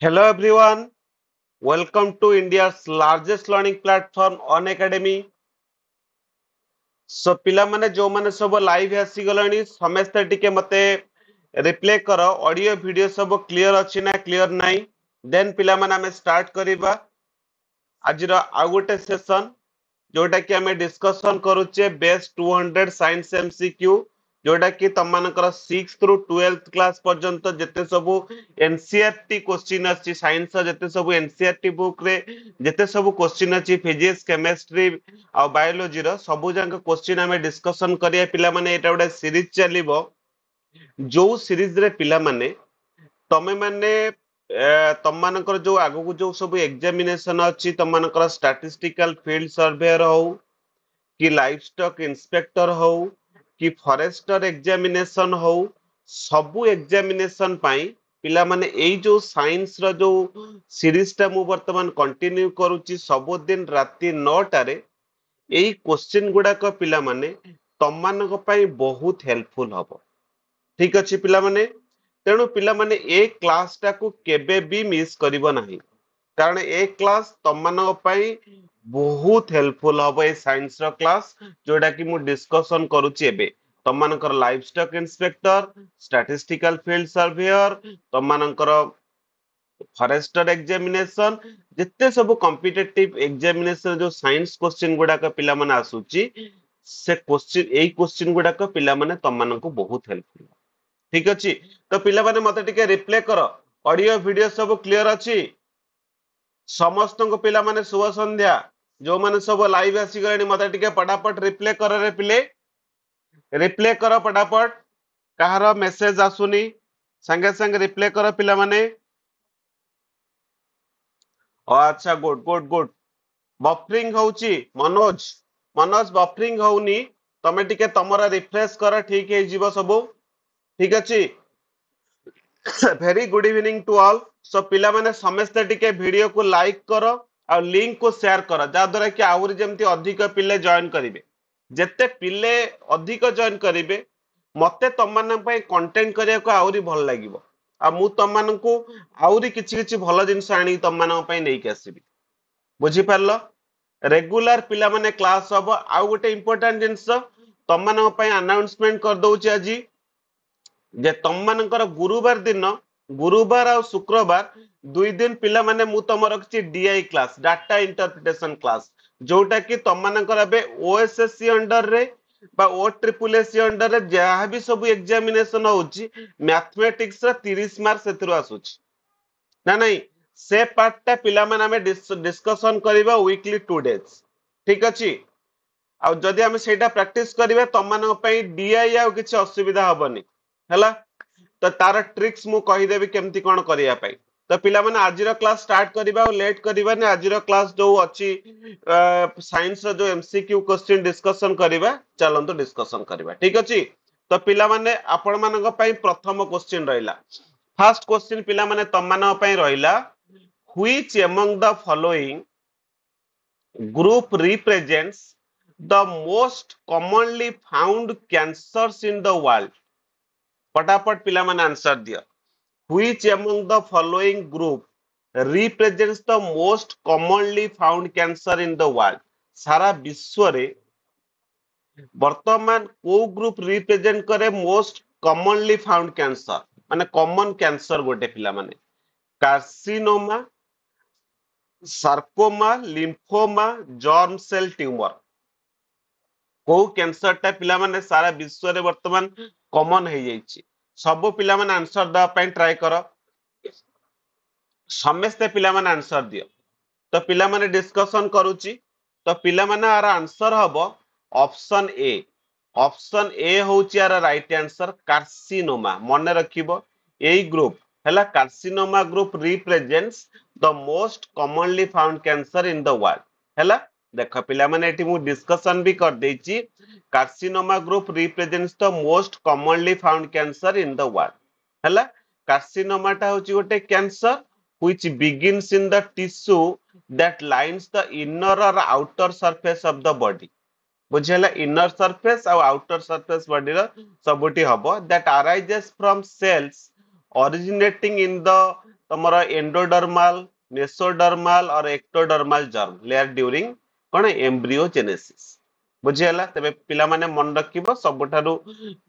Hello everyone, welcome to India's largest learning platform Unacademy. So pilamane jo mane sabo live hasi galani sameste tike mate replay karo audio video sabo clear achi na clear nai then pilamane ame start kariba ajira au gote session jota ki ame discussion karuche best 200 science mcq जोटा कि तमनकर 6 through 12th class पर्यंत जते सब NCERT question अछि science जते सब NCERT book रे जते सब क्वेश्चन अछि फिजिक्स केमिस्ट्री आ बायोलॉजी रो सब जांक क्वेश्चन हमें डिस्कशन करिया पिला माने एटा उडा सीरीज चलिबो जो सीरीज रे पिला माने तमे माने तमनकर जो आगु जो सब एग्जामिनेशन अछि तमनकर स्टैटिस्टिकल फील्ड सर्वेयर हो कि लाइवस्टॉक इंस्पेक्टर हो कि फॉरेस्टर एग्जामिनेशन हो सबु एग्जामिनेशन पाई पिला माने एई जो साइंस रो जो सीरीज टा मु वर्तमान कंटिन्यू करूची सबो दिन राती 9टा रे एई क्वेश्चन गुडा को पिला माने तमन को पाई बहुत हेल्पफुल हबो ठीक अछि पिला माने तेनु पिला माने ए क्लास टा को केबे भी मिस करिवो नाही कारण ए क्लास तमन को पाई बहुत हेल्पफुल हबो ए साइंस रो क्लास जोडा कि मु डिस्कशन करूची एबे तमनकर livestock inspector statistical field surveyor तमनकर फॉरेस्टर एग्जामिनेशन जत्ते सब कॉम्पिटिटिव एग्जामिनेशन जो साइंस क्वेश्चन गुडा का पिला माने आसुची से क्वेश्चन एई क्वेश्चन गुडा का पिला माने तमन को बहुत हेल्पफुल ठीक अछि तो पिला माने मते टिके रिप्ले करो ऑडियो वीडियो सब क्लियर अछि समस्त को पिला माने शुभ संध्या जो माने सब लाइव आसी गले मते टिके फटाफट रिप्ले कर रे पिले रिप्ले कर फटाफट कहार मेसेज आसुनी संगे संगे रिप्ले कर पिला माने ओ अच्छा गुड गुड गुड बफरिंग होउची मनोज मनोज बफरिंग होउनी तमे टिके तमरा रिफ्रेश कर ठीक हे जीव सब ठीक अछि very good evening to all so पिला माने समस्त टिके वीडियो को लाइक करो और लिंक को शेयर करो जा द्वारा कि आउर जेमति अधिक पिले जॉइन करिवे जत्ते पिले अधिक जॉइन करिवे मते तमन पय कंटेंट करिया को आउरी भल लागिवो आ मु तमन को आउरी किछि किछि भल जिंस आनी तमन पय नै के आसीबी बुझी परलो रेगुलर पिला माने क्लास हबो आ गोटे इंपोर्टेंट जिंस तमन पय अनाउंसमेंट कर दउची आजी जे तमनकर गुरुवार दिन गुरुवार और शुक्रवार दुई दिन पिला माने मु तमर किछि DI class data interpretation class जोटा कि तमनकर अबे ओएसएससी अंडर रे बा ओट्रिपलएससी अंडर रे जहा भी सब एग्जामिनेशन होउची मैथमेटिक्स रे 30 मार्क सेथरो आसुची ना नहीं से पार्ट ता पिला माने हमें डिस्कशन करबा वीकली 2 डेज ठीक अछि आ जदी हम सेटा प्रैक्टिस करबे तमन पय डीआई आ किछि असुविधा होबनी हला तो तारा ट्रिक्स मु कहि देबे केमति कोन करिया पाई तो पिला माने आज रो क्लास स्टार्ट करिबा और लेट करिबा ने आज रो क्लास जो अछि साइंस रो जो एमसीक्यू क्वेश्चन डिस्कशन करिबा चलन तो डिस्कशन करिबा ठीक अछि तो पिला माने आपण मानक पाई प्रथम क्वेश्चन रहिला फर्स्ट क्वेश्चन पिला माने तमन पाई रहिला which among the following group represents the most commonly found cancers in the world फटाफट पिला माने आंसर दिया which among the following group represents the most commonly found cancer in the world सारा विश्व रे वर्तमान को ग्रुप रिप्रेजेंट करे मोस्ट कॉमनली फाउंड कैंसर माने कॉमन कैंसर गोटे पिला माने carcinoma sarcoma lymphoma germ cell tumour को कैंसर टा पिला माने सारा विश्व रे वर्तमान कॉमन है जायछि सब पिला माने आंसर दा पय ट्राई करो समस्त पिला माने आंसर दियो तो पिला माने डिस्कशन करूची तो पिला माने आर आंसर हबो ऑप्शन ए होउची आर राइट आंसर कार्सिनोमा मन रखिबो एई ग्रुप हला carcinoma group represents the most commonly found cancer in the world हला देखो पिला माने एठी मु डिस्कशन भी कर देछि carcinoma group represents the most commonly found cancer in the world हला कार्सिनोमा टा होची गोटे cancer which begins in the tissue that lines the inner और outer surface of the body बुझेला इनर सरफेस और आउटर सरफेस बॉडी रो सबोटी हबो that arises from cells originating in the तमरा एंडोडर्मल नेसोडर्मल और एक्टोडर्मल जर्म लेयर ड्यूरिंग कोन embryogenesis बुझियाला तबे पिला माने मन रखिबो सबठारु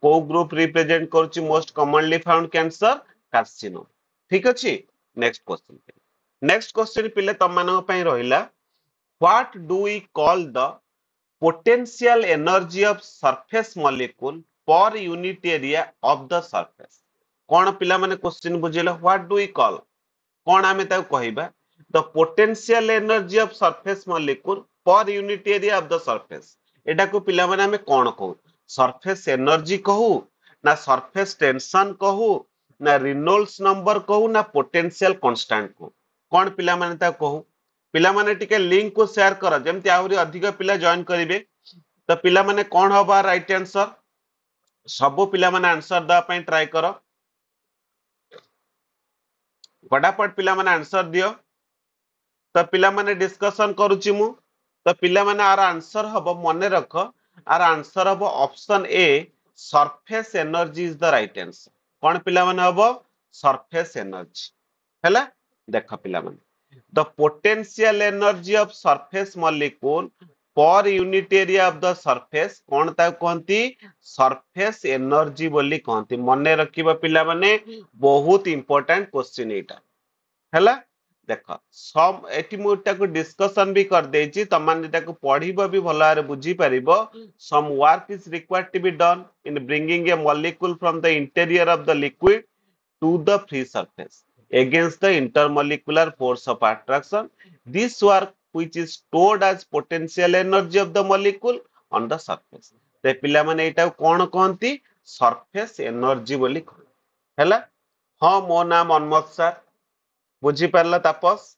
को ग्रुप रिप्रेजेंट करछि most commonly found cancer carcinoma ठीक अछि। नेक्स्ट क्वेश्चन पिले तमनो पई रहिला what do we call the potential energy of surface molecule per unit area of the surface कोन पिला माने क्वेश्चन बुझिले व्हाट डू वी कॉल कोन आमे ता कहिबा the potential energy of surface molecule per unit area of the surface एटा को पिला माने हमें कोन कहू सरफेस एनर्जी कहू ना सरफेस टेंशन कहू ना रेनॉल्ड्स नंबर कहू ना पोटेंशियल कांस्टेंट को कोन पिला माने ता कहू पिला माने टिके लिंक को शेयर करा जेमति आहुरी अधिक पिला जॉइन करिवे त पिला माने कोन होबा राइट आंसर सबो पिला माने आंसर दा पई ट्राई करो फटाफट पिला माने आंसर दियो त पिला माने डिस्कशन करूची मु त पिला माने आर आंसर हबो मने रख आर आंसर हबो option A surface energy is the right answer कोन पिला माने हबो सरफेस एनर्जी हैला देखा पिला माने the potential energy of surface molecule per unit area of the surface कोन ता कहंती surface energy बोली कहंती मने रखिबा पिला माने बहुत इंपोर्टेंट क्वेश्चन एटा हैला देखो सम एटी मोटा को डिस्कशन भी कर देची तमन एटा को पढिबो भी भला रे बुझी परिबो some work is required to be done in bringing a molecule from the interior of the liquid to the free surface against the intermolecular force of attraction. This work which is stored as potential energy of the molecule on the surface. ते पिला माने एटा कोन कोनती surface energy बोली कोन हैला। हां मो नाम Manmath sir बुझी परला तापस।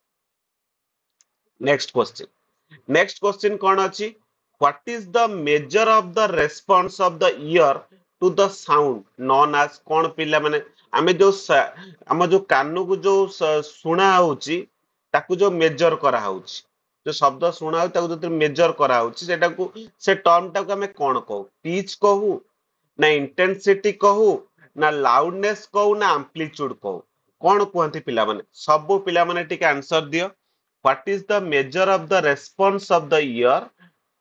Next question कोन अछि what is the measure of the response of the ear to the sound known as कोन पिला माने आमे जो कान को जो सुना होची ताकु जो मेजर करा होची जो शब्द सुना हो ताकु जो मेजर करा होची सेटा को से टर्म टा को हमें कोन कहू पिच कहू ना इंटेंसिटी कहू ना लाउडनेस कहू ना एम्पलीट्यूड कहू कोन कहंती पिला माने सब पिला माने ठीक आंसर दियो what is the measure of the response of the ear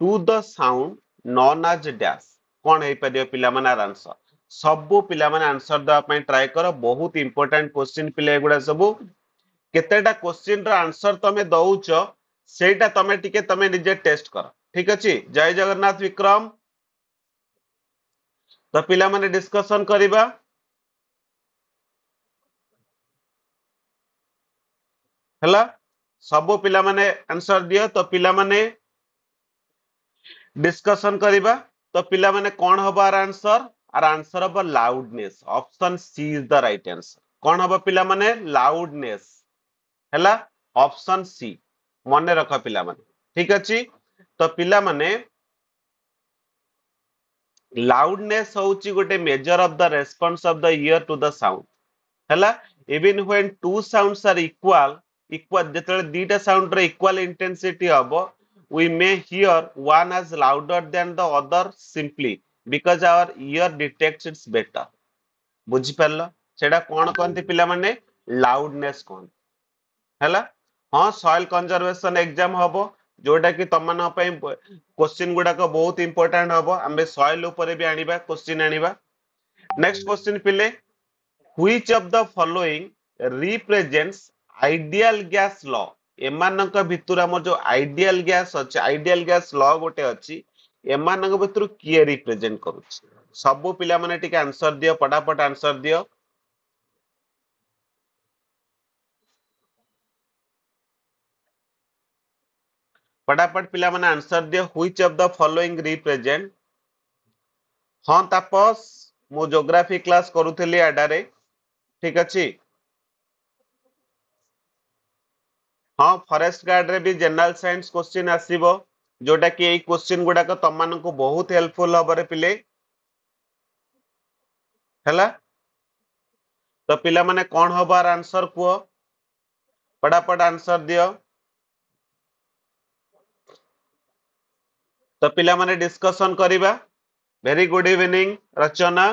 to the sound known as dash कोन हे पदियो पिला माने आंसर सब पिला माने आंसर दा पई ट्राई करो बहुत इंपोर्टेंट क्वेश्चन पिले गुडा सब केतेटा क्वेश्चन रा आंसर तमे दउचो सेटा तमे टिके तमे निजे टेस्ट करो ठीक अछि। जय जगन्नाथ विक्रम त पिला माने डिस्कशन करिबा हला सब पिला माने आंसर दियो त पिला माने डिस्कशन करिबा त पिला माने कोन होबार आंसर आर आंसर अब loudness option C is the right answer कोन अब पिला माने लाउडनेस हैला ऑप्शन सी मने रख पिला माने ठीक अछि। तो पिला माने लाउडनेस होउची गोटे measure of the response of the ear to the sound हैला even when two sounds are equal जेतले दीटा साउंड रे इक्वल इंटेंसिटी हबो we may hear one as louder than the other simply because our ear detects it's better बुझि परला सेडा कोन कोनते पिला माने loudness कोन हैला। हां सॉइल कंजर्वेशन एग्जाम हबो जोटा कि तमना पई क्वेश्चन गुडा को बहुत इंपोर्टेंट हबो आमे सॉइल ऊपर भी आनिबा क्वेश्चन आनिबा। नेक्स्ट क्वेश्चन पिले which of the following represents ideal gas law एमानक भितुर हमर जो आइडियल गैस अछि आइडियल गैस लॉ गोटे अछि एमानक भीतर किए रिप्रेजेंट करूछ सब पिला माने टिके आंसर दियो फटाफट आंसर दियो फटाफट पिला माने आंसर दियो which of the following represent. हां तापस मो ज्योग्राफी क्लास करूथली आडारे ठीक अछि। हां फॉरेस्ट गार्ड रे भी जनरल साइंस क्वेश्चन आसीबो जोटा कि ए क्वेश्चन गुडा को तमन को बहुत हेल्पफुल हबरे पिले हैला। तो पिला माने कोन होबार आंसर को फटाफट आंसर दियो तो पिला माने डिस्कशन करिबा। Very good evening Rachna.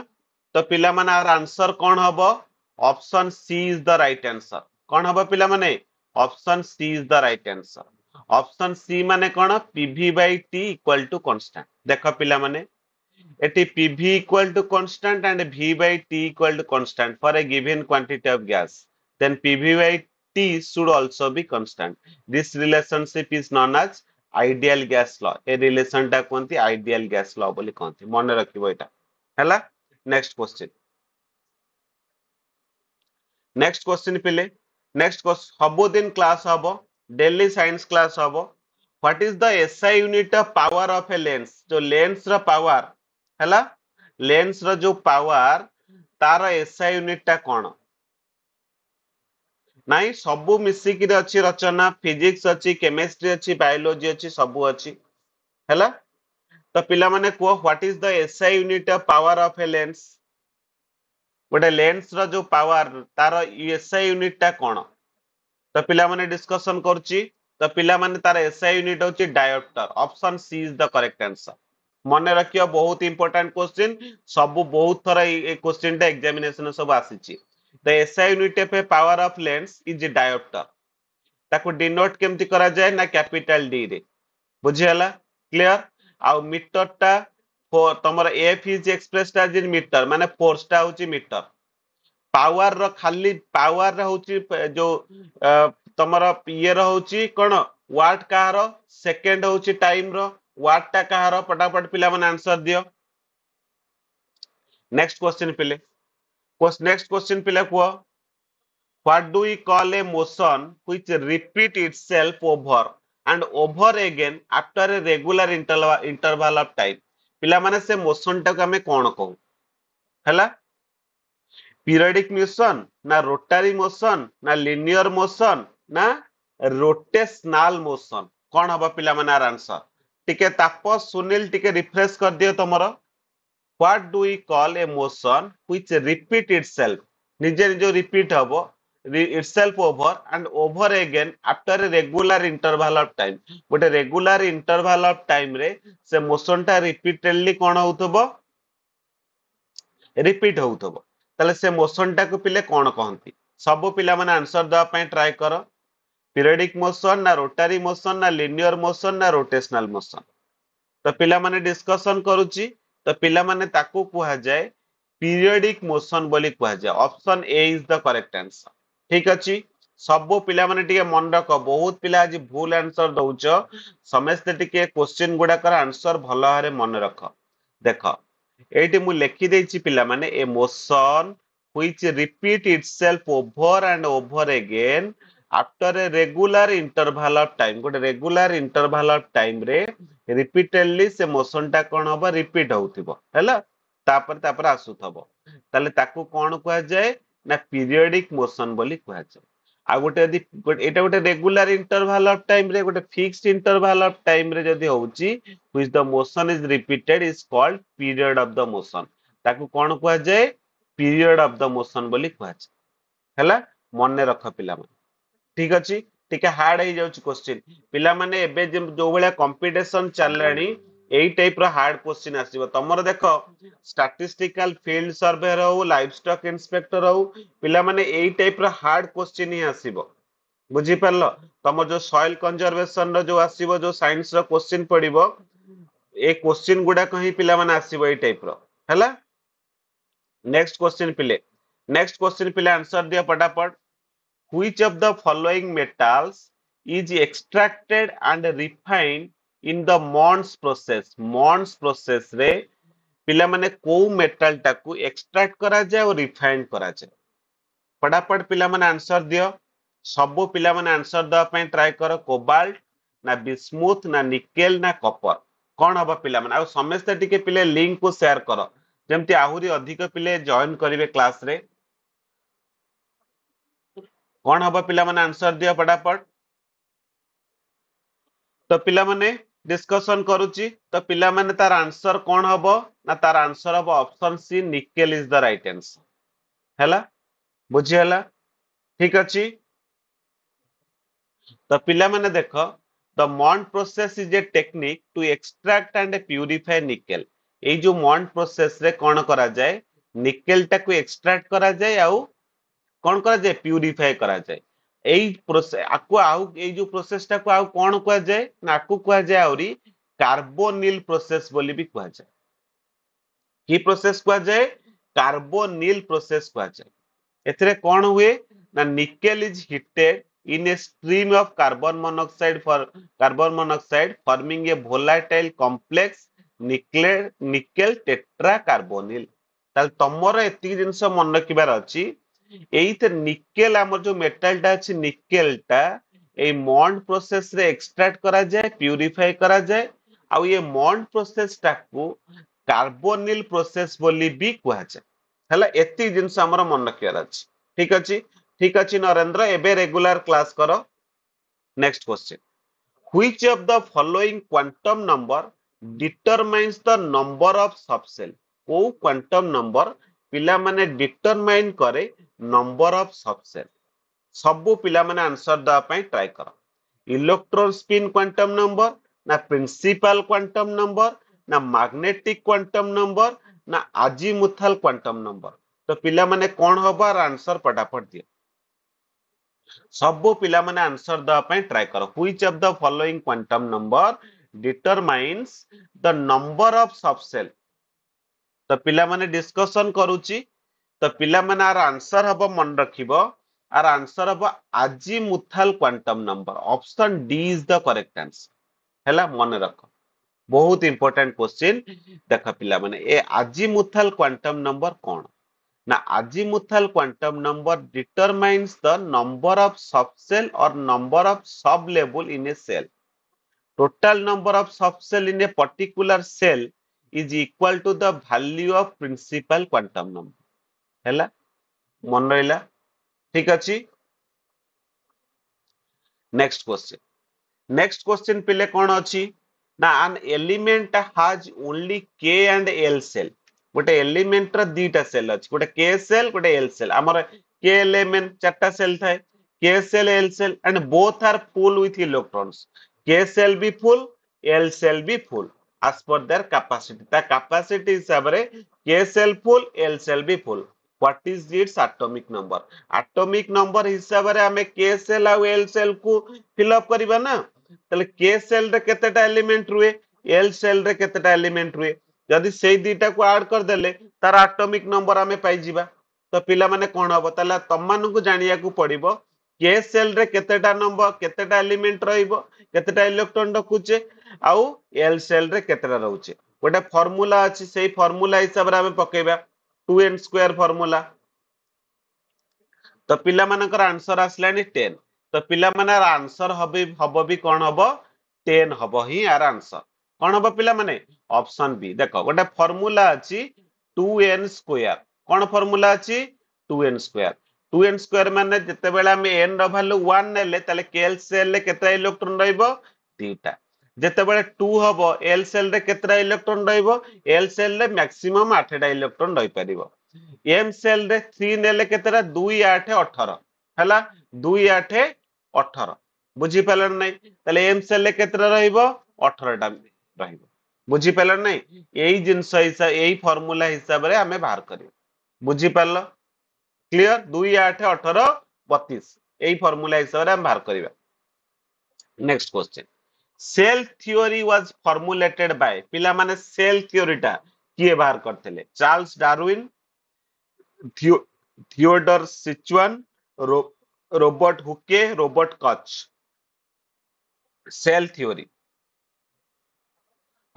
तो पिला माने आर आंसर कोन हबो option C is the right answer कौन हम पिला माने option C is the right answer option C माने कौन PV by T equal to constant देखो पिला माने एटी PV equal to constant and V by T equal to constant for a given quantity of gas then PV by T should also be constant this relationship is known as ideal gas law A relation टा कोनती ideal gas law बोली कोनती मन रखिबो एटा हला next question पिले next सबो दिन क्लास हबो डेली साइंस क्लास हबो what is the SI unit of power of a lens जो लेंस रा पावर हला लेंस रा जो पावर तार एसआई यूनिट टा कोन नाइ सबो मिसी कि अछि रचना फिजिक्स अछि केमिस्ट्री अछि बायोलॉजी अछि सबो अछि हला तो पिला माने को what is the SI unit of power of a lens गोटे लेंस रो पावर तार एसआई यूनिट टा कोन तो पिला माने डिस्कशन करछि तो पिला माने तार एसआई यूनिट होछि dioptre option C is the correct answer मन रखियो बहुत इंपोर्टेंट क्वेश्चन सब बहुत थरा ए क्वेश्चन टा एग्जामिनेशन सब आसी छि द एसआई यूनिट पे power of lens is dioptre ताको डिनोट केमति करा जाय ना कैपिटल डी रे बुझियाला क्लियर आ मीटर टा फोर तमरा F is expressed as in metre माने फोर्स टा होची मीटर पावर रो खाली पावर रो होची जो तमरा ये रो होची कोन वाट का रो सेकंड होची टाइम रो वाट टा का रो फटाफट पिला मन आंसर दियो नेक्स्ट क्वेश्चन पिले नेक्स्ट क्वेश्चन पिले को what do we call a motion which repeat itself over and over again after a regular interval of time पिला माने से मोशन टाक हमें कोन कहू हला पीरियडिक मोशन ना रोटरी मोशन ना लिनियर मोशन ना रोटेशनल मोशन कोन हबा पिला माने आंसर टिके तापस सुनील टिके रिफ्रेश कर दियो तमरो what do we call a motion which repeat itself निजे निजे रिपीट हबो itself over and over again after a regular interval of time but a regular interval of time re se motion ta repeatedly kon houthubo repeat houthubo tale se motion ta ko pile kon kahanti sab pila mane answer da pai try karo periodic motion na rotary motion na linear motion na rotational motion to pila mane discussion karuchi to pila mane taku kuha jae periodic motion boli kuha jae option a is the correct answer ठीक अछि सबो पिला माने टिके मन रख बहुत पिला आज भूल आंसर दउछ समस्ते टिके क्वेश्चन गुडा कर आंसर भलो हारे मन रख देख एटी मु लिखि देछि पिला माने a motion which repeat itself over and over again after a regular interval of time good regular interval of time रे रिपीटेडली से मोशन टा कोन होबा रिपीट होतिबो हैला तापर तापर आसुथबो ताले ताकू कोन कहै जाय ना पीरियडिक मोशन बोली कहै छै आ गोटे यदि एटा गोटे रेगुलर इंटरवल ऑफ टाइम रे गोटे फिक्स्ड इंटरवल ऑफ टाइम रे जदी होउची which the motion is repeated is called period of the motion ताकू कोन कहै जाय पीरियड ऑफ द मोशन बोली कहै छै हैला मन्ने रख पिला मन ठीक अछि टिके हार्ड हे जाउची क्वेश्चन पिला माने एबे जो बेला कंपटीशन चललाणी एई टाइप रो हार्ड क्वेश्चन आसीबो तमरो देखो स्टैटिस्टिकल फील्ड सर्वेयर हो लाइवस्टॉक इंस्पेक्टर हो पिला माने एई टाइप रो हार्ड क्वेश्चन ही आसीबो बुझी परलो तमरो जो सॉइल कंजर्वेशन रो जो आसीबो जो साइंस रो क्वेश्चन पडिबो ए क्वेश्चन गुडा कहि पिला माने आसीबो एई टाइप रो हैला नेक्स्ट क्वेश्चन पिले आंसर दिया फटाफट which of the following metals is extracted and refined in the Mond process रे पिला माने को मेटल टाकू एक्सट्रैक्ट करा जाय और रिफाइन करा जाय फटाफट पिला माने आंसर दियो सबो पिला माने आंसर द पय ट्राई करो कोबाल्ट ना बिस्मुथ ना निकेल ना कॉपर कोन हबा पिला माने आ समस्त टिके पिले लिंक को शेयर करो जेमति आहुरी अधिक पिले जॉइन करिवे क्लास रे कोन हबा पिला माने आंसर दियो फटाफट तो पिला माने डिस्कशन करूची तो पिला माने तार आंसर कोन हबो ना तार आंसर हबो option C nickel is the right answer हैला बुझी हला ठीक अछि तो पिला माने देखो the Mond process is a technique to extract and purify nickel ए जो मॉन्ट प्रोसेस रे कोन करा जाय निकेल टाकू एक्सट्रैक्ट करा जाय आउ कोन करा जाय प्यूरीफाई करा जाय एई प्रोसेस आकु आउ एई जो प्रोसेस टा को आउ कोन को जाय नाकु को जाय औरी कार्बोनिल प्रोसेस बोली भी को जाय की प्रोसेस को जाय कार्बोनिल प्रोसेस को जाय एथरे कोन हुए ना nickel is heated in a stream of carbon monoxide for carbon monoxide forming a volatile complex nickel tetracarbonyl ताल तमरो एति जिंस मन रखिबार अछि एइते निकेल हमर जो मेटल टा अछि निकेल टा ए मॉन्ड प्रोसेस रे एक्सट्रैक्ट करा जाय प्यूरिफाई करा जाय आ ये मॉन्ड प्रोसेस टा को कार्बोनिल प्रोसेस बोली भी कहै छै हला एति जिंस हमर मन रखिबार अछि ठीक अछि नरेंद्र एबे रेगुलर क्लास करो next question which of the following quantum number determines the number of subshell को क्वांटम नंबर पिला माने डिटरमाइन करे नंबर ऑफ सबसेल सबो पिला माने आंसर दा पई ट्राई करो इलेक्ट्रॉन स्पिन क्वांटम नंबर ना प्रिंसिपल क्वांटम नंबर ना मैग्नेटिक क्वांटम नंबर ना अजीमुथल क्वांटम नंबर तो पिला माने कोन होबा आंसर फटाफट दियो सबो पिला माने आंसर द पय ट्राई करो which of the following quantum number determines the number of subshell तो पिला माने डिस्कशन करूची तो पिला माने आर आंसर हबो मन रखिबो आर आंसर हबो azimuthal quantum number option D is the correct answer हैला मन रखो बहुत इंपोर्टेंट क्वेश्चन देखा पिला माने ए अजीमुथल क्वांटम नंबर कोन ना azimuthal quantum number determines the number of subshell और number of sub level in a shell total number of subshell in a particular shell is equal to the value of principal quantum number हैला मन रहिला ठीक अछि next question पिले कोन अछि ना an element has only K and L shell गोटे एलिमेंट रा दीटा सेल अछि गोटे के सेल गोटे एल सेल हमर के एलिमेंट चारटा सेल थाय K shell L shell and both are full with electrons K shell भी फुल एल सेल भी full as per their capacity ता कैपेसिटी हिसाब रे K shell full L shell भी full what is its atomic number हिसाब रे हमें K shell आ एल सेल को फिल अप करबा ना तले के सेल रे केतेटा एलिमेंट रुए एल सेल रे केतेटा एलिमेंट रुए यदि सेई दीटा को ऐड कर देले तार एटॉमिक नंबर हमें पाई जीवा तो पिला माने कोन होबो तला तमन को जानिया को पड़िबो के सेल रे केतेटा नंबर केतेटा एलिमेंट रहइबो केतेटा इलेक्ट्रॉन रखुचे आउ एल सेल रे केतेटा रहउचे गोटे फार्मूला अछि सेई फार्मूला हिसाब रे हमें पकेबा 2n² फार्मूला तो पिला मानकर आंसर आसलानी 10 तो पिला माने आंसर हबो भी कोन हबो 10 हबो ही आर आंसर कोन हबो पिला माने ऑप्शन बी देखो गोटे फार्मूला अछि 2n² कोन फार्मूला अछि 2n² माने जते बेला में n रो वैल्यू 1 नेले तले केएल सेल ले केतरा इलेक्ट्रॉन रहइबो तीटा जते बेला 2 हबो एल सेल रे केतरा इलेक्ट्रॉन रहइबो एल सेल ले मैक्सिमम 8टा इलेक्ट्रॉन रहि परिबो एम सेल रे 3 नेले केतरा 2 8 18 हला 2 8 18 बुझि पलन नै तले एम सेल ले केतरा रहइबो 18टा रहिबो बुझि पलन नै एई जिंस हिसाब एई फार्मूला हिसाब रे हमें बाहर करियो बुझि पल्लो क्लियर 2 8 18 32 एई फार्मूला हिसाब रे हम बाहर करिवा next question cell theory was formulated by पिला माने सेल थ्योरी टा किए बाहर करथले Charles Darwin Theodore Schwann Robert Hooke Robert Koch cell theory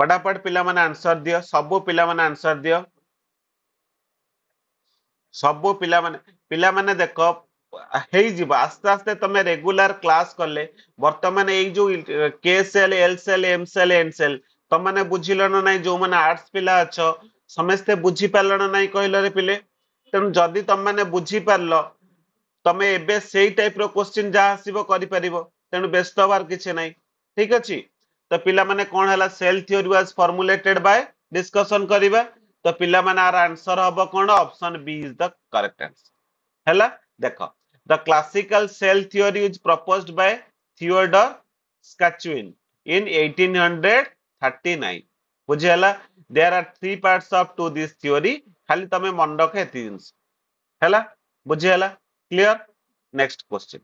फटाफट पिला माने आंसर दियो सबो पिला माने देखो हेई जीव आस्ते आस्ते तमे रेगुलर क्लास करले वर्तमान एई जो K shell L shell M shell N shell त माने बुझिलन नै जो माने आर्ट्स पिला अछो समस्त बुझि पालन नै कहले रे पिले तम जदी त माने बुझि पारलो तमे एबे सेई टाइप रो क्वेश्चन जा आसीबो करि परिबो तनु व्यस्त होबार किछ नै ठीक अछि तो पिला माने कोन हला cell theory was formulated by discussion करिबा तो पिला माने आर आंसर हबो कोन option B is the correct answer हला देखो the classical cell theory is proposed by Theodore Schwann in 1839 बुझेला there are three parts of to this theory खाली तमे मन रखे तीन हला बुझेला clear next question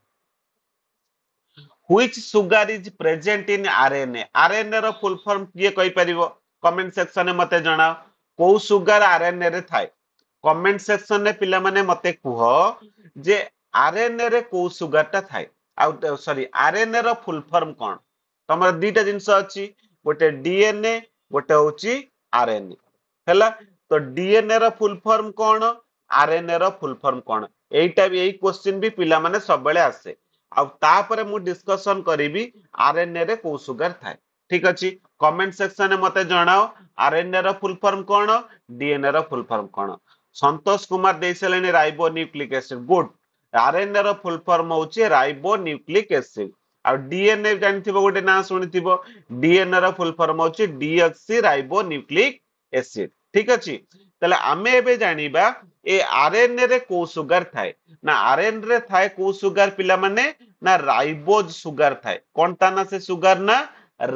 which sugar is present in RNA? RNA रो full form किए कोई परिवो? Comment section में मते जाना को sugar RNA रे थाई? Comment section में पिला मने मते कुहो जे RNA रे को sugar टा थाई? Out sorry RNA रो full form कौन? तमर दीटा जिनसा अच्छी बोटे DNA बोटे उची RNA हैला तो DNA रो full form कौन? RNA रो full form कौन? एई टाइप एई क्वेश्चन भी पिला माने सब बेले आसे अब ता परे मु डिस्कशन करिबी RNA रे को सुगर थाए ठीक अछि कमेंट सेक्शन में मते जणाओ RNA रो फुल फॉर्म कोन DNA रो फुल फॉर्म कोन संतोष कुमार देइसलेनी ribo nucleic acid good RNA रो फुल फॉर्म होउचे राइबो न्यूक्लिक एसिड आ DNA जानथिबो गोटे ना सुनिथिबो DNA रो फुल फॉर्म होउचे डीएक्सी राइबो न्यूक्लिक एसिड ठीक अछि तले आमे एबे जानिबा ए आरएनए रे को सुगर थाए ना आरएनए रे थाए को सुगर पिला माने ना राइबोज सुगर थाए कोन ताना से सुगर ना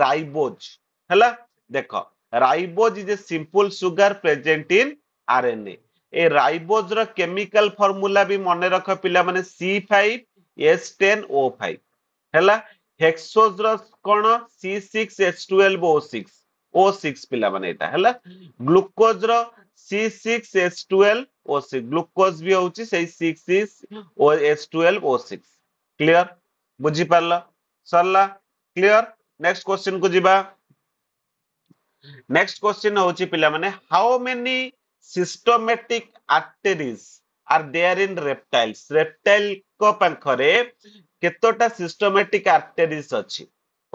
राइबोज हला देखो ribose is a simple sugar present in RNA ए राइबोज रो केमिकल फार्मूला भी मने रखो पिला माने C5H10O5 हला हेक्सोज रो कोन C6H12O6 O6 पिला माने एटा हला ग्लूकोज रो C6H12O6 ग्लूकोज भी होउची सही 6H12O6 क्लियर बुझी परला सरला क्लियर नेक्स्ट क्वेश्चन को जिबा नेक्स्ट क्वेश्चन होउची पिला माने how many systematic arteries are there in reptiles reptile को पंखरे केतोटा सिस्टमैटिक आर्टरीज अछि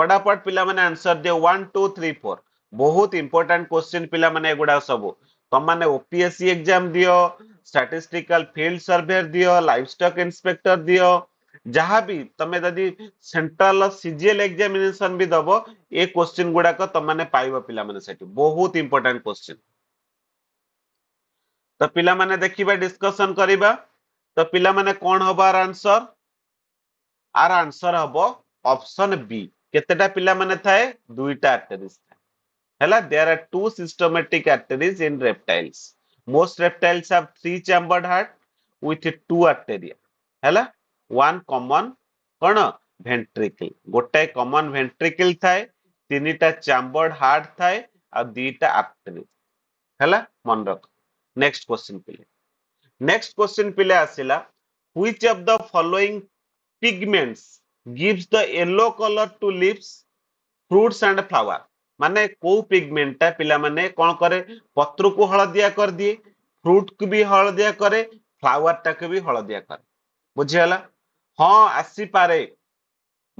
फटाफट पिला माने आंसर दे 1 2 3 4 बहुत इंपोर्टेंट क्वेश्चन पिला माने एगुडा सब तमाने OPSC एग्जाम दियो स्टैटिस्टिकल फील्ड सर्वेयर दियो लाइवस्टॉक इंस्पेक्टर दियो जहां भी तमे जदी सेंट्रल सीजीएल एग्जामिनेशन भी दबो ए क्वेश्चन गुडा को तमाने पाइबो पिला माने सेठी बहुत इंपोर्टेंट क्वेश्चन तो पिला माने देखिबा डिस्कशन करिबा तो पिला माने कोन होबार आंसर आर आंसर हबो ऑप्शन बी केतेटा पिला माने थाए दुईटा 38 There are two systematic arteries in reptiles. Most reptiles have three-chambered heart with two arteries. One common ventricle. Gotai common ventricle thai, tinita chambered heart thai, adita arteries. Hella Monroe. Next question pile. Next question pile asila. Which of the following pigments gives the yellow color to leaves, fruits, and flower? माने को pigment टा पिला माने कोन करे पत्र को हळदिया कर दिए फ्रूट को भी हळदिया करे फ्लावर टा को भी हळदिया करे बुझियाला हां आसी पारे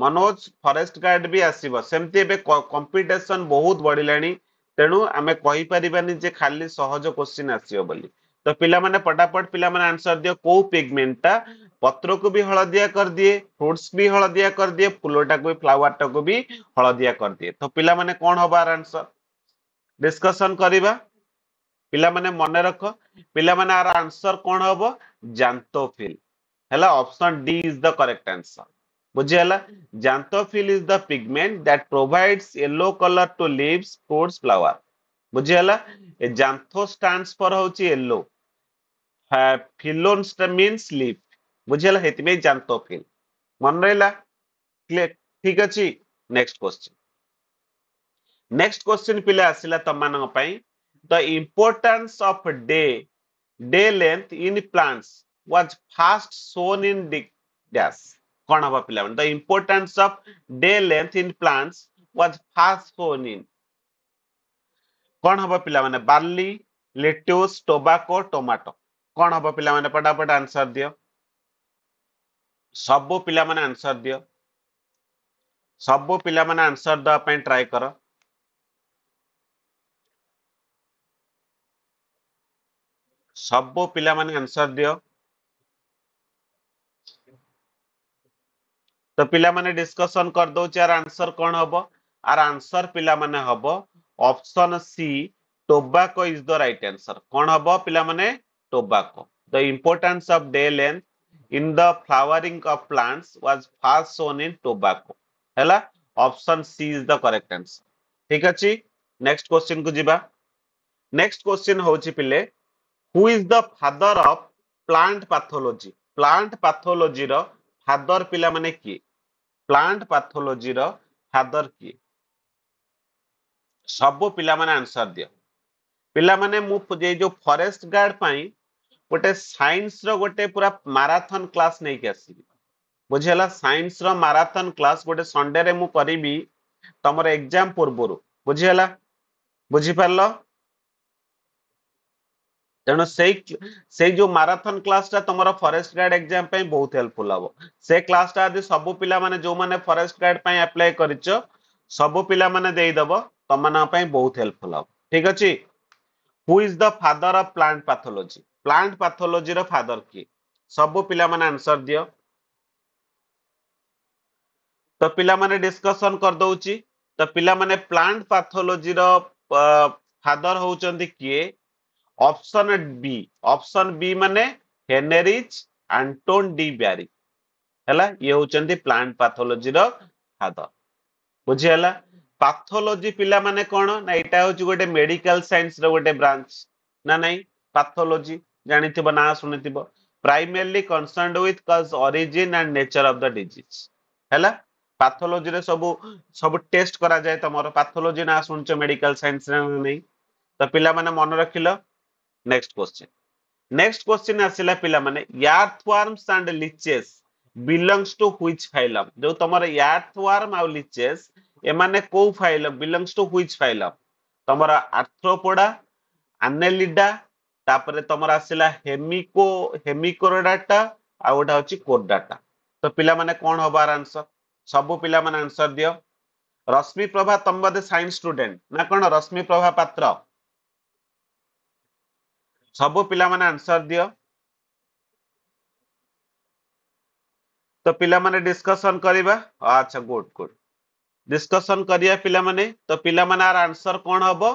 मनोज फॉरेस्ट गार्ड भी आसीबो सेमते एबे कंपटीशन बहुत बढिलानी तेनु हमें कहि परिबानी जे खाली सहज क्वेश्चन आसीयो बोली तो पिला माने फटाफट पिला माने आंसर दियो को पिगमेंट टा पत्र को भी हळदिया कर दिए फ्रूट्स भी हळदिया कर दिए फूलोटा को भी फ्लावरटा को भी हळदिया कर दिए तो पिला माने कोन होबार आंसर डिस्कशन करिबा पिला माने मने रख पिला माने आर आंसर कोन होबो जैंथोफिल हैला option D is the correct answer बुझियाला xanthophyll is the pigment that provides yellow colour to leaves fruits flower बुझियाला जैंथो स्टैंड्स फॉर होची येलो फिलोन मींस लीफ बुझेला हेति में जानतो फिल मन रहला क्लियर ठीक अछि नेक्स्ट क्वेश्चन पिले आसिला तमान पई the importance of day day length in plants was first shown in डिक डैश कोन हबा पिला the importance of day length in plants was first shown in कोन हबा पिला माने बार्ली लेट्यूस टोबैको टोमेटो कोन हबा पिला माने फटाफट आंसर दियो सबो पिला माने आंसर दियो सबो पिला माने आंसर द पय ट्राई करो सबो पिला माने आंसर दियो तो पिला माने डिस्कशन कर दो चार आंसर कोन हबो आर आंसर पिला माने हबो option C tobacco is the right answer कोन हबो पिला माने tobacco the importance of day length in the flowering of plants was first shown in tobacco hela option c is the correct answer thik achi next question ku jiba next question hochi pile who is the father of plant pathology ro father pila mane ki plant pathology रो father किए सब पिला माने answer दियो पिला माने मु जे जो फॉरेस्ट गार्ड पाई गोटे साइंस रो गोटे पूरा मैराथन क्लास नै के आसी बुझेला साइंस रो मैराथन क्लास गोटे संडे रे मु करबी तमर एग्जाम पूर्व बुझेला बुझी परलो तेणु से जो मैराथन क्लास टा तुम फॉरेस्ट गार्ड एग्जाम पे बहुत हेल्पफुल हम से क्लास टा यदि सब पिला माने जो माने फॉरेस्ट गार्ड पे अप्लाई करिच सब पिला माने देई दबो तुम माना पे बहुत हेल्पफुल हम ठीक अछि। Who is the father of plant pathology रो फादर की सब पिला माने आंसर दियो तो पिला माने डिस्कशन कर दउची तो पिला माने प्लांट पैथोलॉजी रो फादर होचंदी किए ऑप्शन बी माने हेनरिच एंटोन डी ब्यारी हला ये होचंदी प्लांट पैथोलॉजी रो फादर बुझी हला पैथोलॉजी पिला माने कोन ना एटा होची गोटे मेडिकल साइंस रो गोटे ब्रांच ना नहीं पैथोलॉजी जानिथिबो ना सुनिथिबो primarily concerned with cause origin and nature of the disease हला पैथोलॉजी रे सब सब टेस्ट करा जाय तमरो पैथोलॉजी ना सुनचो मेडिकल साइंस रे नहीं तो पिला माने मन रखिलो। नेक्स्ट क्वेश्चन आसिला पिला माने earthworms and leeches belongs to which phylum जो तमरो यार्थवर्म आ लिचेस ए माने को phylum belongs to which phylum तमरो आर्थ्रोपोडा एनेलिडा तापरे तमरो आसिला हेमिकोरोडाटा आ ओटा होची कोरडाटा तो पिला माने कोन होबार आंसर सब पिला माने आंसर दियो। रश्मि प्रभा तुम बदे साइंस स्टूडेंट ना कोन रश्मि प्रभा पात्र सब पिला माने आंसर दियो तो पिला माने डिस्कशन करिबा अच्छा गुड गुड डिस्कशन करिया पिला माने तो पिला माने आर आंसर कोन हबो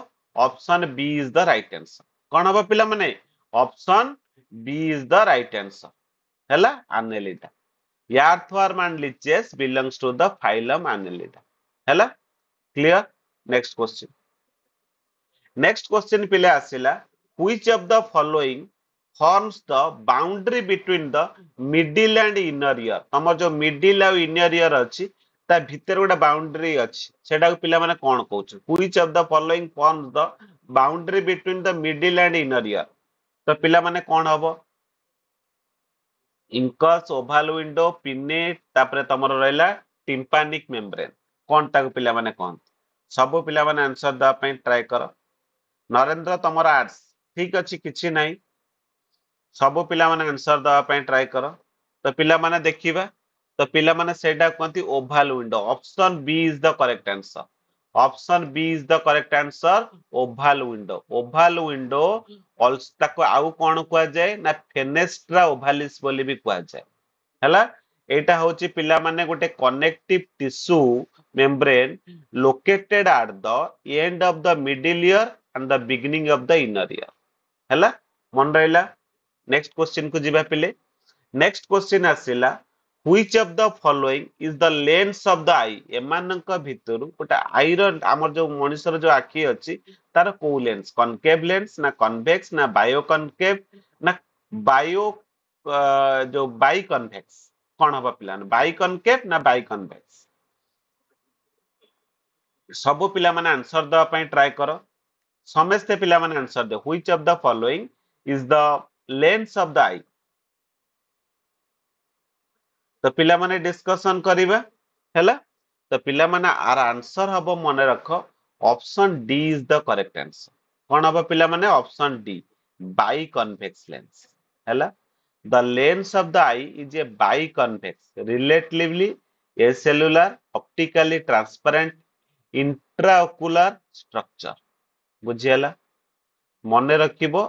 option B is the right answer कोन हबो पिला माने option B is the right answer हैला Annelida earthworm and leeches belongs to the phylum Annelida हैला क्लियर। नेक्स्ट क्वेश्चन पिला आसिला which of the following forms the boundary between the middle and inner ear तमर जो middle और inner ear अछि ता भीतर गोटा boundary अछि सेटा को पिला माने कोन कहू which of the following forms the boundary between the middle and inner ear तो पिला माने कोन हबो incus oval window pinnae तापरे तमर रहला tympanic membrane कोन ता को पिला माने कोन सब पिला माने आंसर दा पई ट्राई करो। नरेंद्र तमर आर्ट्स ठीक अछि किछि नै सब पिला माने आंसर दा पय ट्राई करो तो पिला माने देखिबा तो पिला माने सेटा कोंती oval window option B is the correct answer option B is the correct answer oval window ऑल्स ताको आउ कोन कुआ जाय ना फेनेस्ट्रा ओवालिस बोली भी कुआ जाय हला एटा होची पिला माने गोटे connective tissue membrane located at the end of the middle ear and the beginning of the inner ear हला मन रहिला। नेक्स्ट क्वेश्चन को जिबा पिले नेक्स्ट क्वेश्चन आसिला which of the following is the lens of the eye एमानक भितरु गोटा आई रो हमर जो मनुष्यर जो आखी अछि तार को लेंस कॉनकेव लेंस ना कन्वेक्स ना बायो कॉनकेव ना बायो जो बाई कन्वेक्स कोन हबा पिला बाई कॉनकेव ना बाई कन्वेक्स सब पिला माने आंसर द पय ट्राई करो समस्ते पिला माने आंसर दे which of the following is the lens of the eye तो पिला माने डिस्कशन करिबा हैला तो पिला माने आर आंसर हबो मन रखो option D is the correct answer कोन हबो पिला माने option D biconvex lens हैला the lens of the eye is a biconvex relatively A cellular optically transparent intraocular structure बुझियाला मन रखिबो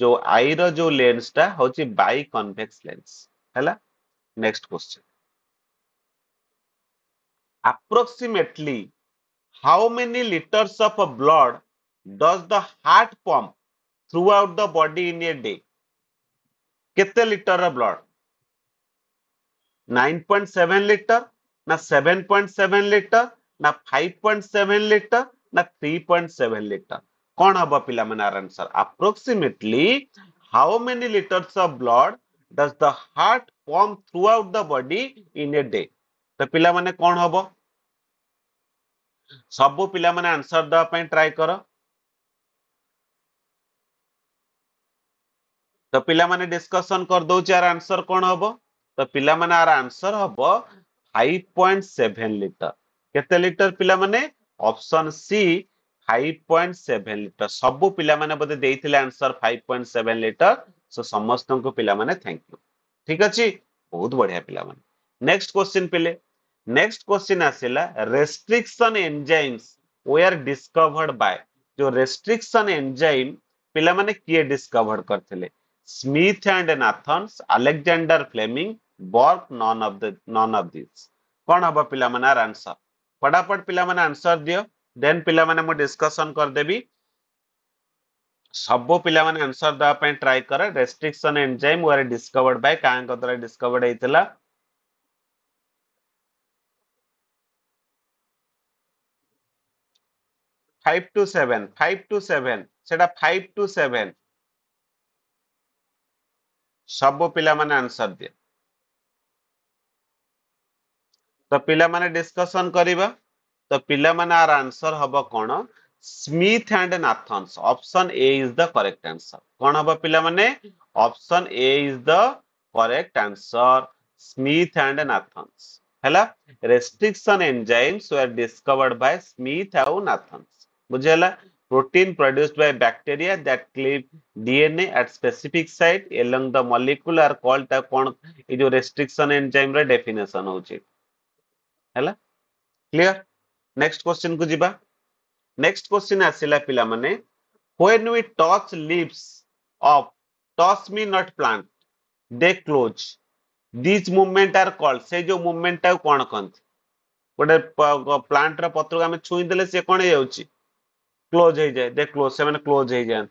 जो आई रो जो लेंस टा होची बाई कन्वेक्स लेंस हैला। Next question approximately how many litres of blood does the heart pump throughout the body in a day कितने लीटर ब्लड 9.7 लीटर ना 7.7 लीटर ना 5.7 लीटर ना 3.7 लीटर कौन हबो पिला माने answer approximately how many litres of blood does the heart pump throughout the body in a day तो पिला माने कौन होबो सबो पिला माने आंसर दा पय ट्राई करो तो पिला माने डिस्कशन कर दो चार आंसर कौन होबो तो पिला माने आर आंसर होबो 5.7 लीटर केते लीटर पिला माने ऑप्शन सी 5.7 लीटर सबो पिला माने बदे देइथिले आंसर 5.7 लीटर सो समस्तन को पिला माने थैंक यू ठीक अछि बहुत बढ़िया पिला माने नेक्स्ट क्वेश्चन पिले नेक्स्ट क्वेश्चन आसेला restriction enzymes were discovered by जो रेस्ट्रिक्शन एंजाइम पिला माने किए डिस्कवर करथिले Smith and Nathans Alexander Fleming बॉर्क none of this कोन हबा पिला माने आंसर फटाफट पिला माने आंसर दियो देन पिला माने म डिस्कशन कर देबी सबो पिला माने आंसर दा पय ट्राई करे restriction enzyme were discovered by कां को द्वारा डिस्कवर्ड हेतला फाइव टू सेवेन सबो पिला माने आंसर दिया तो पिला माने डिस्कशन करिबा तो पिला माने आर आंसर हबो कोन Smith and Nathans option A is the correct answer कोन हबो पिला माने option A is the correct answer Smith and Nathans हैला restriction enzymes were discovered by Smith and Nathans बुझेला protein produced by bacteria that cleave DNA at specific site along the molecule are called the कोन ए जो restriction enzyme रे definition होची हैला clear next question को जिबा नेक्स्ट क्वेश्चन आसीला पिला माने when we touch leaves of toss me not plant they close these movement are called से जो movement ता कोन कहंती बडे प्लांट रे पत्र को हम छुई देले से कोन हे होची क्लोज हो जाए दे क्लोज से माने क्लोज हो जाए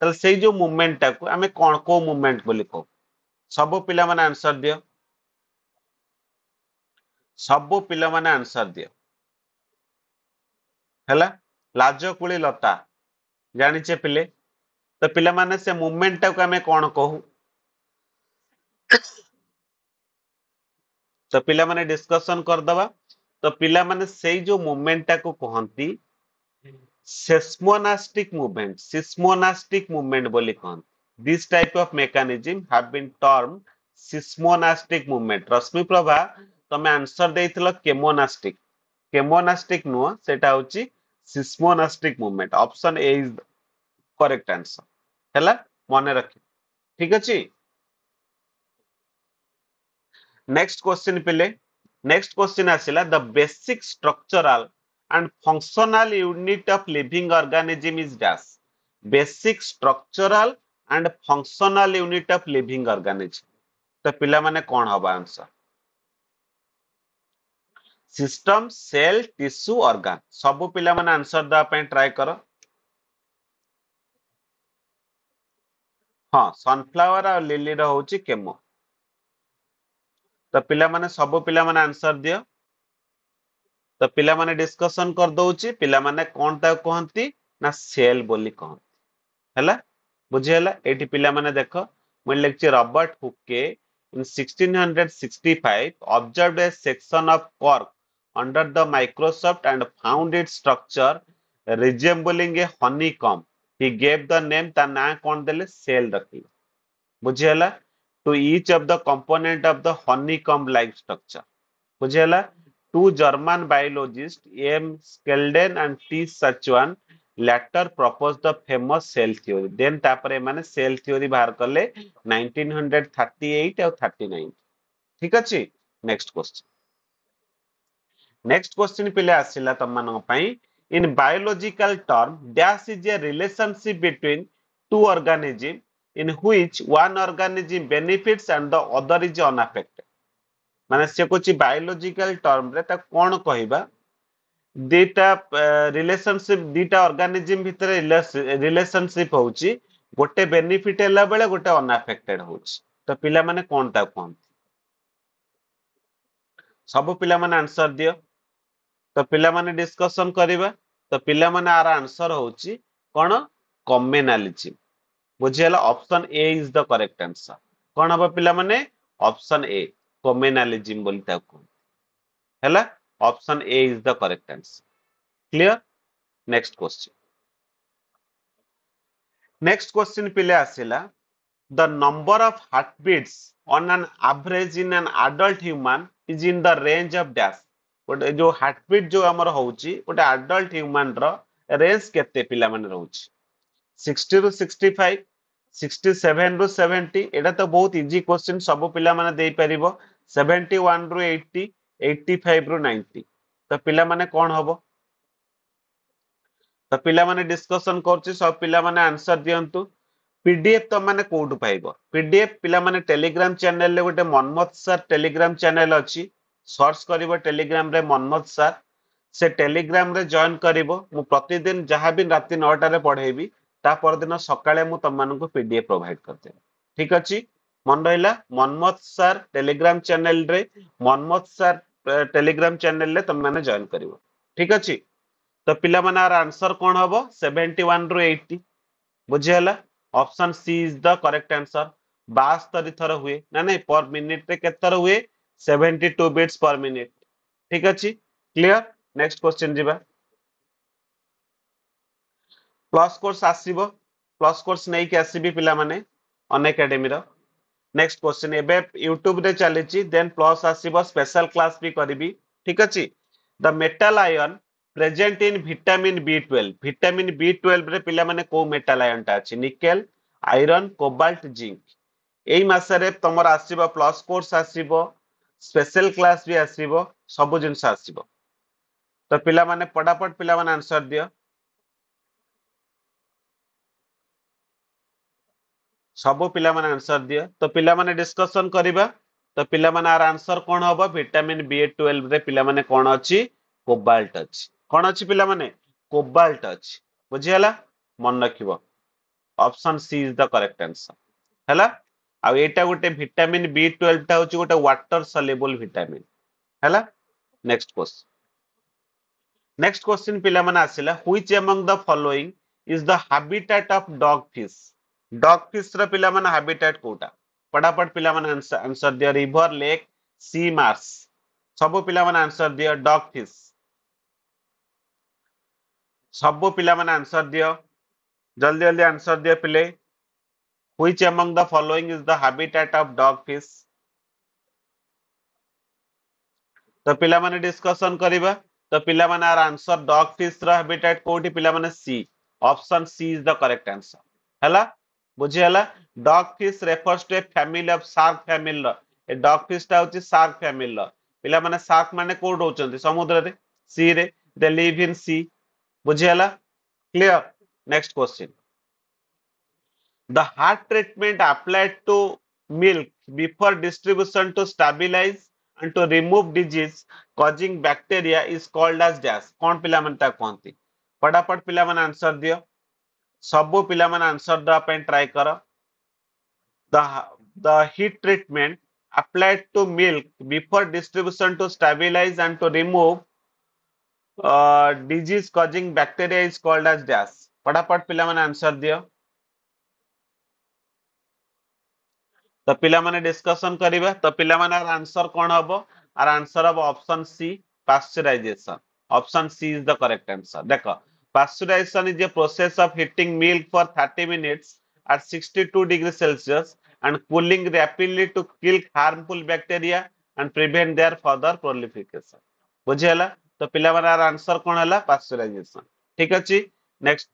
तल से जो मूवमेंट टा को हमें कोन को मूवमेंट को लिखो सबो पिला माने आंसर दियो हैला लाजो कुली लता जानि छे पिले तो पिला माने से मूवमेंट टा को हमें कोन कहू तो पिला माने डिस्कशन कर दबा तो पिला माने से जो मूवमेंट टा को कहंती seismonastic movement बोली कौन? This type of mechanism have been termed seismonastic movement. Rashmi Prabha तो मैं आंसर दे इतला chemonastic नुआ सेटा होची seismonastic movement. Option A is correct answer. हैला मने रखी. ठीक अच्छी? Next question पिले. Next question आसिला the basic structural and functional unit of living organism is dash basic structural and functional unit of living organism तो पिला माने कौन होगा answer system cell tissue organ सब पिला माने आंसर दा पे ट्राई करो हां सनफ्लावर और लिली रो होची केमो तो पिला माने सब पिला माने आंसर दियो तो पिला माने डिस्कशन कर दोउची पिला माने कोन ता कहंती ना सेल बोली कहंती हैला बुझे हैला एठी पिला माने देखो मन लेक्चर रॉबर्ट हुक के in 1665 observed a section of cork under the microscope and found it structure resembling a honeycomb he gave the name ता ना कोन देले सेल रखिले बुझे हैला to each of the component of the honeycomb like structure बुझे हैला Two German biologists M. Skelden and T. Sachwan later proposed the famous cell theory. Then तापरे माने cell theory बाहर करले 1938 और 39. ठीक अच्छी? Next question. Next question पिले आसिला तम्मनों पाई. In biological term, dash is a relationship between two organisms in which one organism benefits and the other is unaffected. माने से कुछ बायोलॉजिकल टर्म रे त कोन कहबा डेटा रिलेशनशिप डेटा ऑर्गेनिज्म भितर रिलेशनशिप होउची गोटे बेनिफिट एला बेले गोटे अनअफेक्टेड होउची तो पिला माने कोन ता कोंती सब पिला माने आंसर दियो तो पिला माने डिस्कशन करबा तो पिला माने आर आंसर होउची कोन कॉम्युनलिज्म बुझियाला option A is the correct answer कोन हबा पिला माने ऑप्शन ए कॉम्युनलिज्म बोलता को hella? Option A is the correct answer. Clear? Next question. Next question pile asila, the number of heartbeats on an average in an adult human is in the range of dash. But jo heartbeat jo amar hochi ote adult human ra range kete pila mane rochi 60 to 65, 67 to 70. Eta to bahut easy question, sab pila mane dei paribo. 71 to 80, 85 to 90. To pila mane kon hobo? तो पिला माने discussion करछि, सब पिला माने answer दियंतु. PDF त माने code पाइबो. PDF पिला माने टेलीग्राम चैनल ले गोटे मनमथ सर टेलीग्राम चैनल अछि, सर्च करिवो टेलीग्राम रे मनमथ सर. से टेलीग्राम रे जॉइन करिवो. मु प्रतिदिन जहा बिन राति 9टा रे पढेबी, ता परदिन सकाळे मु तमननको पीडीएफ प्रोवाइड करते. ठीक अछि, मन रहला मनमथ सर टेलीग्राम चैनल रे, मनमथ सर टेलीग्राम चैनल ले तम माने जॉइन करिवो. ठीक अछि. तो पिला माने आंसर कोन हबो? 71 to 80. बुझे हला. Option C is the correct answer. 72 थर हुए ना नहीं, पर मिनिट रे केतर हुए? 72 बीट्स पर मिनिट. ठीक अछि, क्लियर. नेक्स्ट क्वेश्चन जिबा. प्लस कोर्स आसीबो, प्लस कोर्स नै के आसीबी पिला माने अनएकेडमी रो. नेक्स्ट क्वेश्चन एबे YouTube रे चले छि, देन प्लस आसीबो, स्पेशल क्लास भी करबी. ठीक अछि. The metal ion present in vitamin B12. Vitamin B12 रे पिला माने को मेटल आयन टा अछि? Nickel, iron, cobalt, zinc. एई मासरे तमर आसीबो प्लस कोर्स आसीबो, स्पेशल क्लास भी आसीबो, सब जिंस आसीबो. तो पिला माने फटाफट पिला माने आंसर दियो. सब पिला माने आंसर दियो. तो पिला माने डिस्कशन करिबा. तो पिला माने आर आंसर कोन होबो? विटामिन B12 रे पिला माने कोन अछि? कोबाल्ट अछि. कौन अच्छी पिला माने? कोबाल्ट अच्छी. बुझेला, मन रखिबो. Option C is the correct answer हैला. आ एटा गोटे विटामिन B12 टा होची गोटे वाटर सॉल्युबल विटामिन हैला. Next question. नेक्स्ट क्वेश्चन पिला माने आसीला, which among the following is the habitat of dogfish? Dogfish रा पिला माने हैबिटेट कोटा? फटाफट पिला माने आंसर दिया. River, lake, sea, Mars. सब पिला माने आंसर दिया. Dogfish. सब पिला माने आंसर दियो. जल्दी जल्दी आंसर दियो पिले. Which among the following is the habitat of dogfish? तो पिला माने डिस्कशन करिबा. तो पिला माने आर आंसर डॉग फिश रा हैबिटेट कोठी? पिला माने C. Option C is the correct answer हैला. बुझे हला. Dogfish refers to a family of shark family रा. ए डॉग फिश ता होची शार्क फैमिली रा. पिला माने शार्क माने को रहउचंती? समुद्र रे, सी रे. They live in sea. बुझेला, clear. Next question. The heart treatment applied to milk before distribution to stabilize and to remove disease causing bacteria is called as dash. कौन पिला मन ता कोनती? फटाफट पिला मन आंसर दियो. सबो पिला मन आंसर द अपन ट्राई करो. The heat treatment applied to milk before distribution to stabilize and to remove disease causing bacteria is called as dash. फटाफट पिला माने आंसर दियो. तो पिला माने डिस्कशन करिबा. तो पिला माने आंसर कोन हबो? आर आंसर हबो option C, pasteurization. Option C is the correct answer. देखो, pasteurization is a process of heating milk for 30 minutes at 62 degree Celsius and cooling rapidly to kill harmful bacteria and prevent their further proliferation. बुझेला. तो पिला माने answer कोन हला? Pasteurisation. ठीक अछि. Next.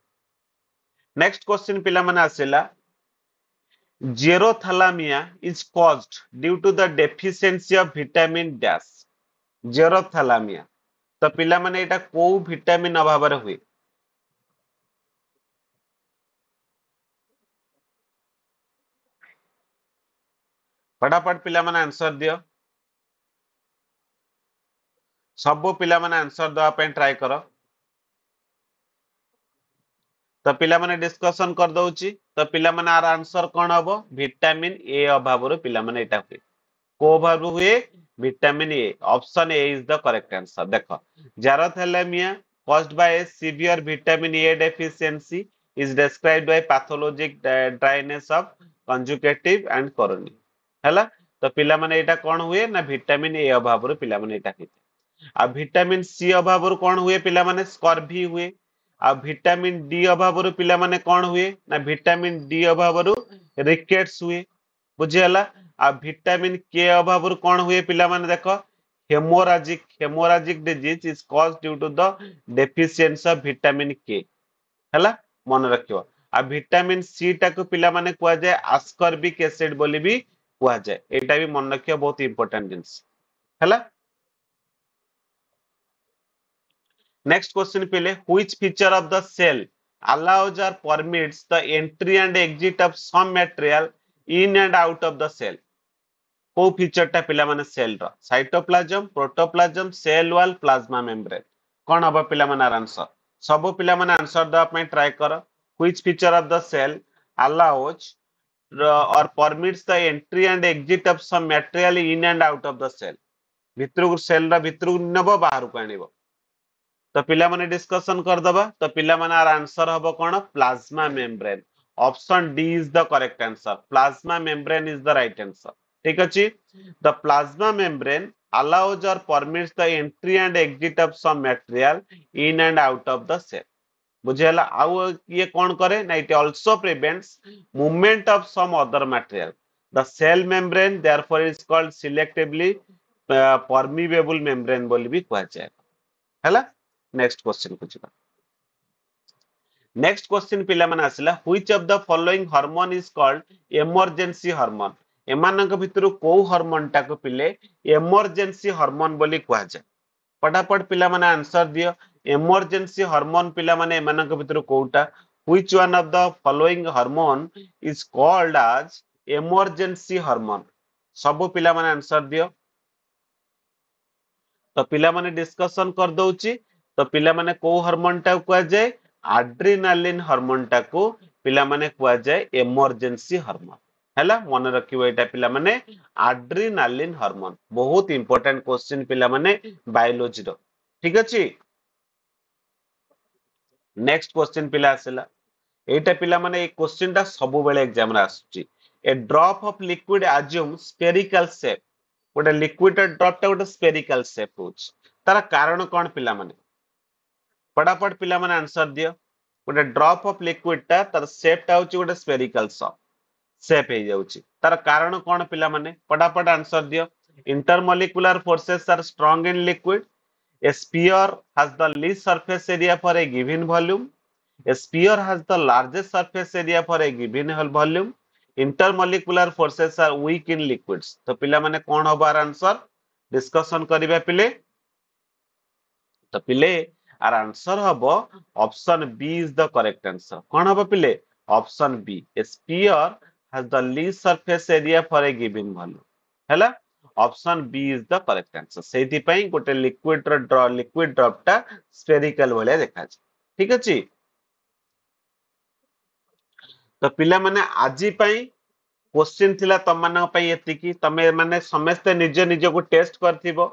Next question पिला माने आसेला, xerophthalmia is caused due to the deficiency of vitamin dash. Xerophthalmia. तो पिला माने एटा को विटामिन अभाव रे हुए? फटाफट पिला माने आंसर दियो. सबो पिला माने आंसर दवा पे ट्राई करो. तो पिला माने डिस्कशन कर दउची. तो पिला माने आर आंसर कोन हबो? विटामिन ए अभाव रो पिला माने एटा हुए. को अभाव हुए? Vitamin A. Option A is the correct answer. देखो, xerophthalmia caused by severe vitamin A deficiency is described by pathologic dryness of conjunctiva and cornea हैला. तो पिला माने एटा कोन हुए? ना विटामिन ए अभाव रो पिला माने एटा हुए. आ विटामिन सी अभाव कौन हुए पिला माने स्कर्वी हुए आ विटामिन डी अभाव पिला माने कौन हुए ना विटामिन डी अभाव रिकेट्स हुए बुझेला आ विटामिन के अभाव कौन हुए पिला माने देखो haemorrhagic disease is cause due to the deficiency of vitamin K हला मन रखियो आ विटामिन सी टाको पिला माने कुआ जाय एस्कॉर्बिक एसिड बोली भी कुआ जाय एटा भी मन रखियो बहुत इंपोर्टेंट जिंस हला Next question pele, which feature of the cell allows or permits the entry and exit of some material in and out of the cell? Ko feature ta pela mane cell ra cytoplasm, protoplasm, cell wall, plasma membrane. Kon aba pela mane answer. Sabo pela mane answer da apne try karo. Which feature of the cell allows or permits the entry and exit of some material in and out of the cell? Bitru cell ra bitru nabo baharu ko anibo. तो पिला माने discussion कर दबा तो पिला माने answer हबो कोन plasma membrane option D is the correct answer plasma membrane is the right answer ठीक अछि द प्लाज्मा मेम्ब्रेन अलाउज और permits the entry and exit of some material in and out of the cell बुझेला आउ ये कोन करे ना it also prevents movement of some other material the cell membrane therefore is called selectively permeable membrane बोली भी कहा जाय हैला Next question को जिबा Next question पिला मन आसला which of the following hormone is called emergency hormone एमानक भितरु को हार्मोन टाको पिले emergency hormone बोली कहवा जाय फटाफट पिला मन आंसर दियो emergency hormone पिला मन एमानक भितरु Kota which one of the following hormone is called as emergency hormone सब पिला मन आंसर दियो तो पिला मन डिस्कशन कर दउची तो पिला माने को हार्मोन टा को जाय एड्रेनालिन हार्मोन टा को पिला माने को जाय इमरजेंसी हार्मोन हैला मन रखियो एटा पिला माने एड्रेनालिन हार्मोन बहुत इंपोर्टेंट क्वेश्चन पिला माने बायोलॉजी रो ठीक अछि नेक्स्ट क्वेश्चन पिला आसेला एटा पिला माने ए क्वेश्चन टा सब बेले एग्जाम रा आसुची a drop of liquid assume spherical shape ओटा लिक्विड ड्रॉप टा ओटा स्फेरिकल शेप होछ तारा कारण कोन पिला माने फटाफट पिला माने आंसर दियो ओटा ड्रॉप ऑफ लिक्विड ता तर शेप ता होची ओटा स्फेरिकल शेप हे जाउची तार कारण कोन पिला माने फटाफट आंसर दियो intermolecular forces are strong in liquid a sphere has the least surface area for a given volume a sphere has the largest surface area for a given volume intermolecular forces are weak in liquids तो पिला माने कोन होबार answer discussion करिबा पिले तो पिले आर आंसर हबो option B is the correct answer कोन हबो पिले option B sphere has the least surface area for a given volume हैला option B is the correct answer सेति पई गोटे लिक्विड ड्रॉ लिक्विड ड्रॉप टा स्फेरिकल वाला देखा छै ठीक अछि तो पिला माने आजि पई क्वेश्चन थिला तमन पई एति कि तमे माने समस्त निज निज को टेस्ट करथिबो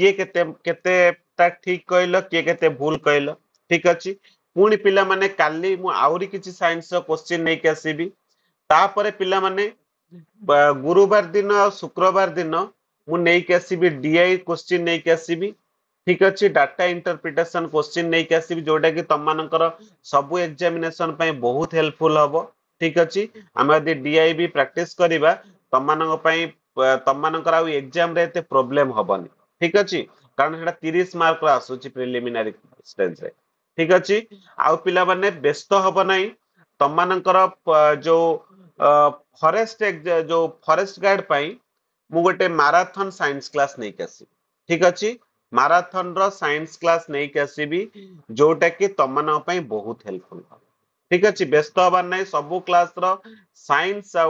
के केते केते ता ठीक कहलो के केते भूल कहलो ठीक अछि पूर्ण पिला माने काली मु आउरी किछि साइंस क्वेश्चन नै के आसीबी तापर पिला माने गुरुवार दिन और शुक्रवार दिन मु नै के आसीबी डीआई क्वेश्चन नै के आसीबी ठीक अछि डाटा इंटरप्रिटेशन क्वेश्चन नै के आसीबी जोटा कि तमनकर सब एग्जामिनेशन पय बहुत हेल्पफुल हबो ठीक अछि हम यदि डीआई भी प्रैक्टिस करबा तमनक पय तमनकर आ एग्जाम रे ते प्रॉब्लम हबनी ठीक अछि कारण सेटा 30 मार्क रा आसुची प्रिलिमिनरी स्टेज रे ठीक अछि आ पिला माने व्यस्त होबो नाही तमनकर जो फॉरेस्ट जो फॉरेस्ट गार्ड पई मु गोटे मैराथन साइंस क्लास नै केसी ठीक अछि मैराथन रो साइंस क्लास नै केसीबी जोटा कि तमन पई बहुत हेल्पफुल ठीक अछि व्यस्त होबा नाही सब क्लास रो साइंस आ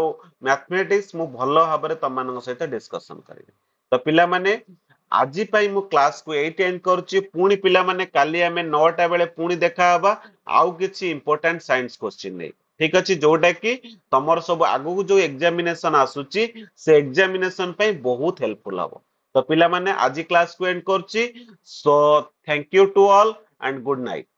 मैथमेटिक्स मु भलो हबरे तमन सहित डिस्कशन करिबे तो पिला माने आजि पई मु क्लास को 8 एंड करछि पूणी पिला माने काली हमें 9टा बेले पूणी देखा हबा आउ किछि इंपोर्टेंट साइंस क्वेश्चन नै ठीक अछि जोटा कि तमर सब आगु को जो एग्जामिनेशन आसुछि से एग्जामिनेशन पई बहुत हेल्पफुल हबो तो पिला माने आजि क्लास को एंड करछि so thank you to all and good night